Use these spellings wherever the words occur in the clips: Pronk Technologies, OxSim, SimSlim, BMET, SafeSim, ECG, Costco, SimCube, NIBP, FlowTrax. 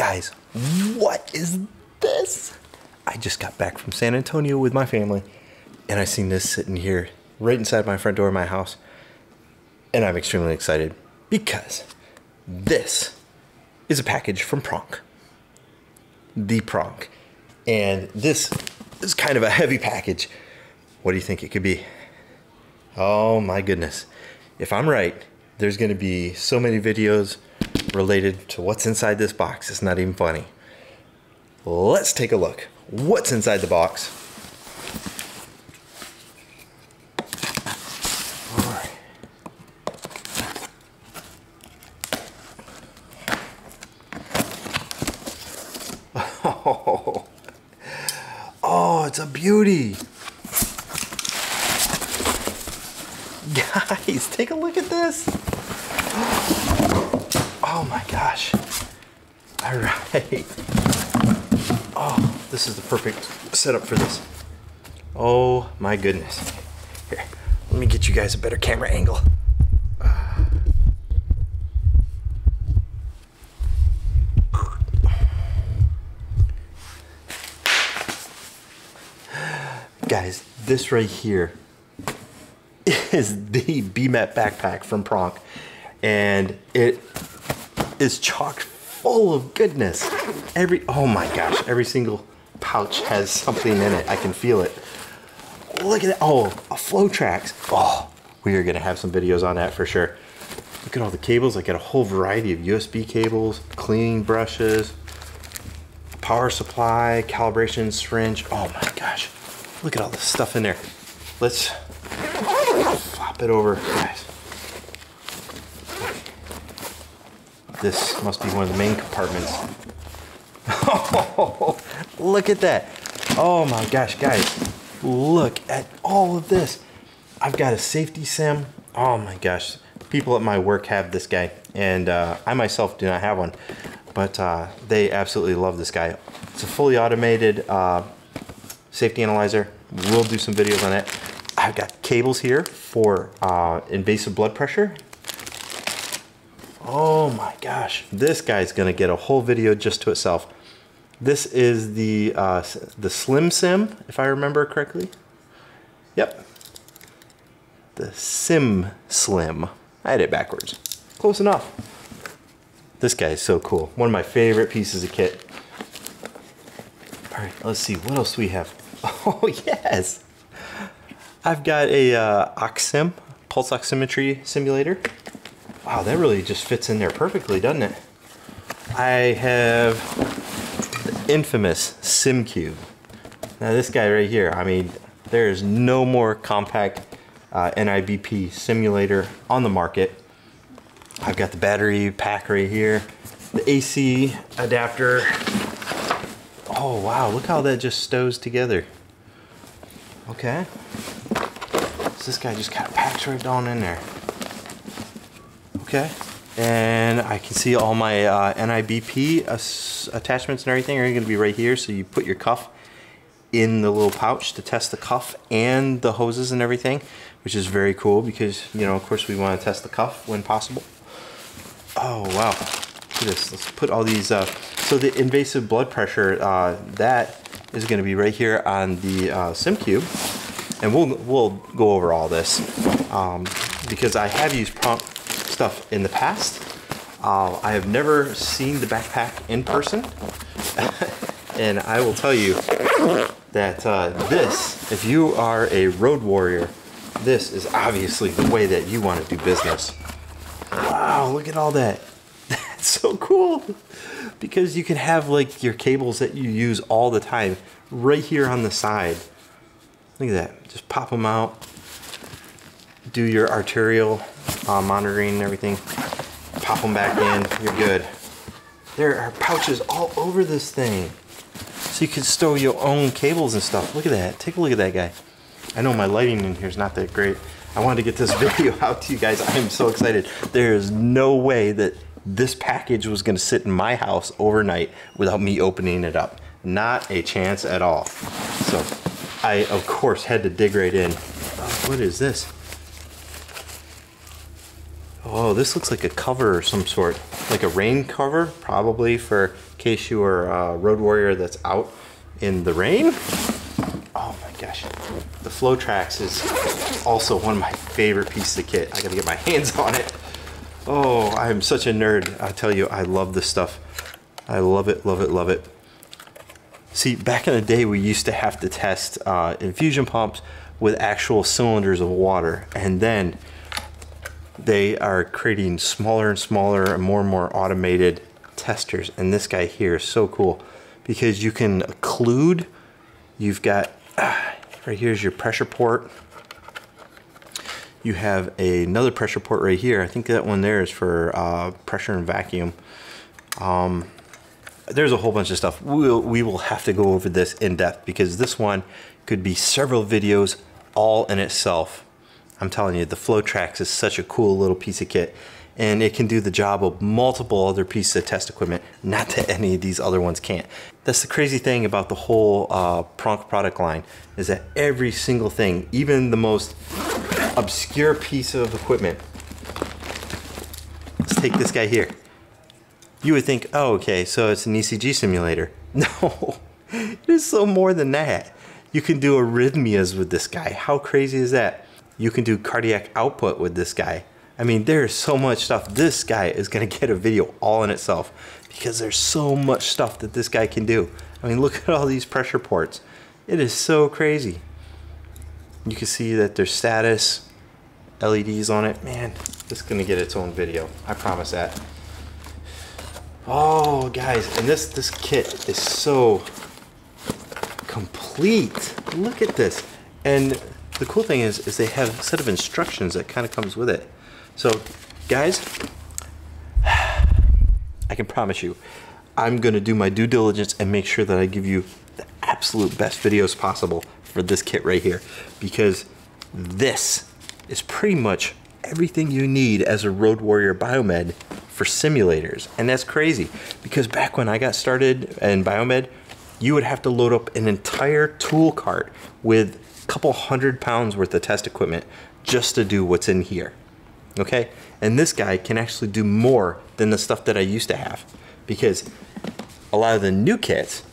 Guys, what is this? I just got back from San Antonio with my family and I seen this sitting here right inside my front door of my house. And I'm extremely excited because this is a package from Pronk. The Pronk. And this is kind of a heavy package. What do you think it could be? Oh my goodness. If I'm right, there's gonna be so many videos related to what's inside this box. It's not even funny. Let's take a look. What's inside the box? Oh, oh, it's a beauty. Guys, take a look at this. Oh my gosh. All right. Oh, this is the perfect setup for this. Oh my goodness. Here, let me get you guys a better camera angle. Guys, this right here is the BMET backpack from Pronk, and it is chock full of goodness. Oh my gosh, every single pouch has something in it. I can feel it. Look at that. Oh, a FlowTrax. Oh, we are gonna have some videos on that for sure. Look at all the cables. I got a whole variety of USB cables, cleaning brushes, power supply, calibration syringe. Oh my gosh, look at all this stuff in there. Let's flop it over, guys. This must be one of the main compartments. Oh, look at that. Oh my gosh, guys. Look at all of this. I've got a SafeSim. Oh my gosh. People at my work have this guy, and I myself do not have one, but they absolutely love this guy. It's a fully automated safety analyzer. We'll do some videos on it. I've got cables here for invasive blood pressure. Oh my gosh, this guy's gonna get a whole video just to itself. This is the SimSlim, if I remember correctly. Yep, the SimSlim. I had it backwards. Close enough. This guy is so cool. One of my favorite pieces of kit. All right, let's see what else we have. Oh yes, I've got a OxSim, pulse oximetry simulator. Wow, that really just fits in there perfectly, doesn't it? I have the infamous SimCube. Now this guy right here, I mean, there is no more compact NIBP simulator on the market. I've got the battery pack right here, the AC adapter. Oh wow, look how that just stows together. Okay. So this guy just kind of packs right on in there. Okay, and I can see all my NIBP attachments and everything are going to be right here. So you put your cuff in the little pouch to test the cuff and the hoses and everything, which is very cool because, you know, of course we want to test the cuff when possible. Oh wow, look at this. Let's put all these, so the invasive blood pressure, that is going to be right here on the SimCube, and we'll go over all this because I have used Pronk stuff in the past. I have never seen the backpack in person, and I will tell you that this, if you are a road warrior, this is obviously the way that you want to do business. Wow, look at all that. That's so cool because you can have like your cables that you use all the time right here on the side. Look at that, just pop them out. Do your arterial monitoring and everything. Pop them back in, you're good. There are pouches all over this thing. So you can store your own cables and stuff. Look at that, take a look at that guy. I know my lighting in here is not that great. I wanted to get this video out to you guys. I am so excited. There is no way that this package was gonna sit in my house overnight without me opening it up. Not a chance at all. So I, of course, had to dig right in. What is this? Oh, this looks like a cover of some sort, like a rain cover, probably for case you are a road warrior that's out in the rain. Oh my gosh, the FlowTrax is also one of my favorite pieces of kit. I gotta get my hands on it. Oh, I'm such a nerd. I tell you, I love this stuff. I love it, love it, love it. See, back in the day, we used to have to test infusion pumps with actual cylinders of water, and then they are creating smaller and smaller and more automated testers. And this guy here is so cool because you can occlude. You've got, right here's your pressure port. You have another pressure port right here. I think that one there is for pressure and vacuum. There's a whole bunch of stuff. We will have to go over this in depth because this one could be several videos all in itself. I'm telling you, the FlowTrax is such a cool little piece of kit, and it can do the job of multiple other pieces of test equipment, not that any of these other ones can't. That's the crazy thing about the whole Pronk product line, is that every single thing, even the most obscure piece of equipment. Let's take this guy here. You would think, oh, okay, so it's an ECG simulator. No, it is so more than that. You can do arrhythmias with this guy. How crazy is that? You can do cardiac output with this guy. I mean, there's so much stuff. This guy is gonna get a video all in itself because there's so much stuff that this guy can do. I mean, look at all these pressure ports. It is so crazy. You can see that there's status, LEDs on it. Man, this is gonna get its own video. I promise that. Oh, guys, and this kit is so complete. Look at this. And the cool thing is they have a set of instructions that kind of comes with it. So guys, I can promise you, I'm gonna do my due diligence and make sure that I give you the absolute best videos possible for this kit right here, because this is pretty much everything you need as a road warrior biomed for simulators. And that's crazy, because back when I got started in biomed, you would have to load up an entire tool cart with couple 100 pounds worth of test equipment just to do what's in here, okay? And this guy can actually do more than the stuff that I used to have, because a lot of the new kits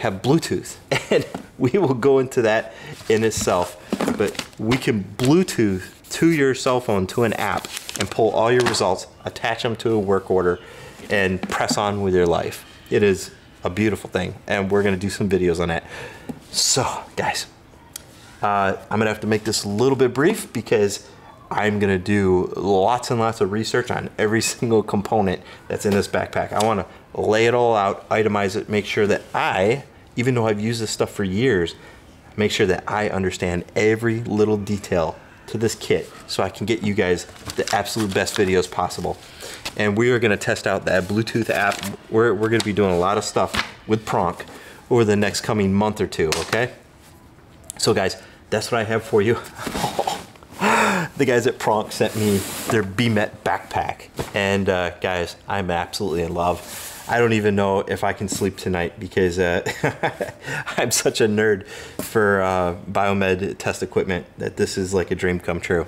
have Bluetooth, and we will go into that in itself, but we can Bluetooth to your cell phone, to an app, and pull all your results, attach them to a work order, and press on with your life. It is a beautiful thing, and we're gonna do some videos on that. So, guys, I'm gonna have to make this a little bit brief because I'm gonna do lots and lots of research on every single component that's in this backpack. I wanna lay it all out, itemize it, make sure that I, even though I've used this stuff for years, make sure that I understand every little detail to this kit so I can get you guys the absolute best videos possible. And we are gonna test out that Bluetooth app. We're gonna be doing a lot of stuff with Pronk over the next coming month or two, okay? So guys, that's what I have for you. The guys at Pronk sent me their BMET backpack. And guys, I'm absolutely in love. I don't even know if I can sleep tonight because I'm such a nerd for biomed test equipment that this is like a dream come true.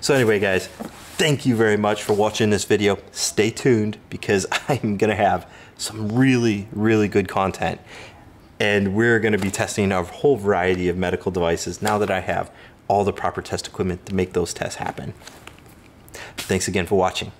So anyway, guys, thank you very much for watching this video. Stay tuned because I'm gonna have some really, really good content. And we're gonna be testing a whole variety of medical devices now that I have all the proper test equipment to make those tests happen. Thanks again for watching.